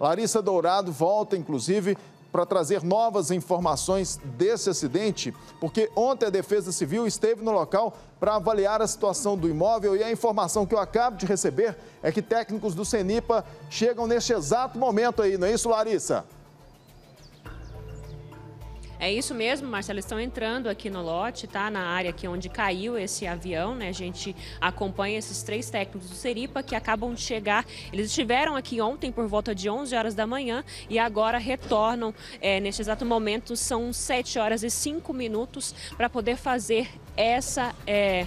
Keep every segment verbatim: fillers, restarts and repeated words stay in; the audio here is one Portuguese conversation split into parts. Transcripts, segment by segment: Larissa Dourado volta, inclusive, para trazer novas informações desse acidente, porque ontem a Defesa Civil esteve no local para avaliar a situação do imóvel e a informação que eu acabo de receber é que técnicos do CENIPA chegam neste exato momento aí, não é isso, Larissa? É isso mesmo, Marcelo, estão entrando aqui no lote, tá? Na área aqui onde caiu esse avião, né? A gente acompanha esses três técnicos do CENIPA que acabam de chegar. Eles estiveram aqui ontem por volta de onze horas da manhã e agora retornam, é, neste exato momento, são sete horas e cinco minutos para poder fazer essa... É...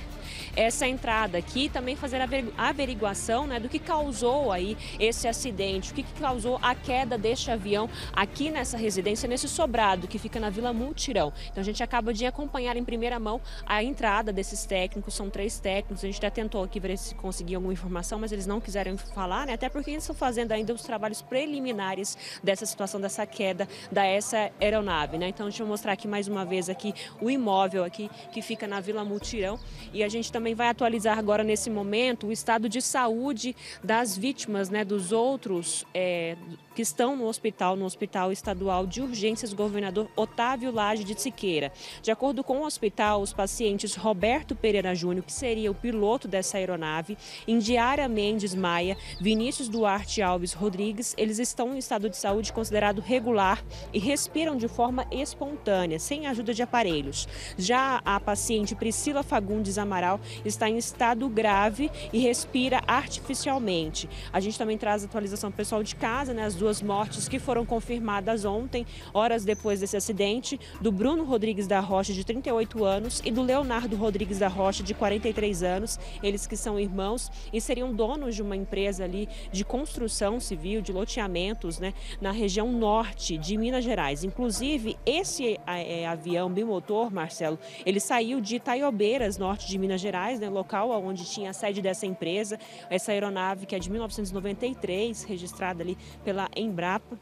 essa entrada aqui e também fazer a averiguação, né, do que causou aí esse acidente, o que, que causou a queda deste avião aqui nessa residência, nesse sobrado que fica na Vila Mutirão. Então a gente acaba de acompanhar em primeira mão a entrada desses técnicos, são três técnicos, a gente até tentou aqui ver se conseguia alguma informação, mas eles não quiseram falar, né, até porque eles estão fazendo ainda os trabalhos preliminares dessa situação, dessa queda dessa aeronave, né. Então a gente vai mostrar aqui mais uma vez aqui o imóvel aqui que fica na Vila Mutirão e a gente também vai atualizar agora nesse momento o estado de saúde das vítimas, né, dos outros é, que estão no hospital, no Hospital Estadual de Urgências Governador Otávio Vilage de Siqueira. De acordo com o hospital, os pacientes Roberto Pereira Júnior, que seria o piloto dessa aeronave, Indiara Mendes Maia, Vinícius Duarte Alves Rodrigues, eles estão em estado de saúde considerado regular e respiram de forma espontânea, sem ajuda de aparelhos. Já a paciente Priscila Fagundes Amaral está em estado grave e respira artificialmente. A gente também traz atualização do pessoal de casa, né? As duas mortes que foram confirmadas ontem, horas depois desse acidente, do Bruno Rodrigues da Rocha, de trinta e oito anos, e do Leonardo Rodrigues da Rocha, de quarenta e três anos, eles que são irmãos e seriam donos de uma empresa ali de construção civil, de loteamentos, né? Na região norte de Minas Gerais. Inclusive, esse é, avião bimotor, Marcelo, ele saiu de Taiobeiras, norte de Minas Gerais, né, local onde tinha a sede dessa empresa, essa aeronave que é de mil novecentos e noventa e três, registrada ali pela Embrapa.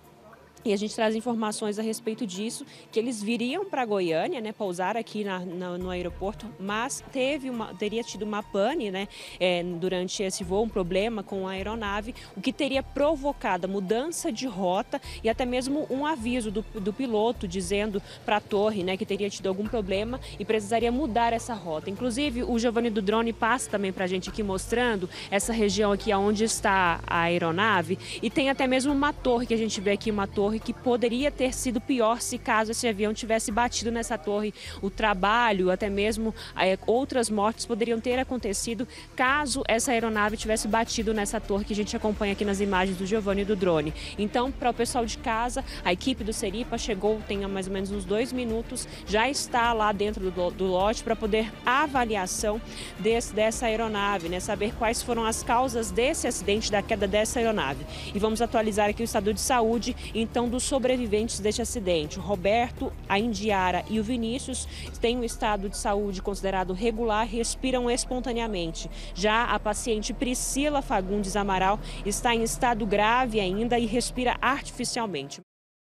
E a gente traz informações a respeito disso, que eles viriam para Goiânia, né, pousar aqui na, na, no aeroporto, mas teve uma, teria tido uma pane, né, é, durante esse voo, um problema com a aeronave, o que teria provocado a mudança de rota e até mesmo um aviso do, do piloto dizendo para a torre, né, que teria tido algum problema e precisaria mudar essa rota. Inclusive, o Giovanni do drone passa também para a gente aqui mostrando essa região aqui onde está a aeronave e tem até mesmo uma torre que a gente vê aqui, uma torre que poderia ter sido pior se caso esse avião tivesse batido nessa torre. O trabalho, até mesmo é, outras mortes poderiam ter acontecido caso essa aeronave tivesse batido nessa torre que a gente acompanha aqui nas imagens do Giovanni do drone. Então, para o pessoal de casa, a equipe do CENIPA chegou, tem mais ou menos uns dois minutos, já está lá dentro do, do lote para poder avaliação desse, dessa aeronave, né? Saber quais foram as causas desse acidente, da queda dessa aeronave. E vamos atualizar aqui o estado de saúde, então, dos sobreviventes deste acidente. O Roberto, a Indiara e o Vinícius têm um estado de saúde considerado regular e respiram espontaneamente. Já a paciente Priscila Fagundes Amaral está em estado grave ainda e respira artificialmente.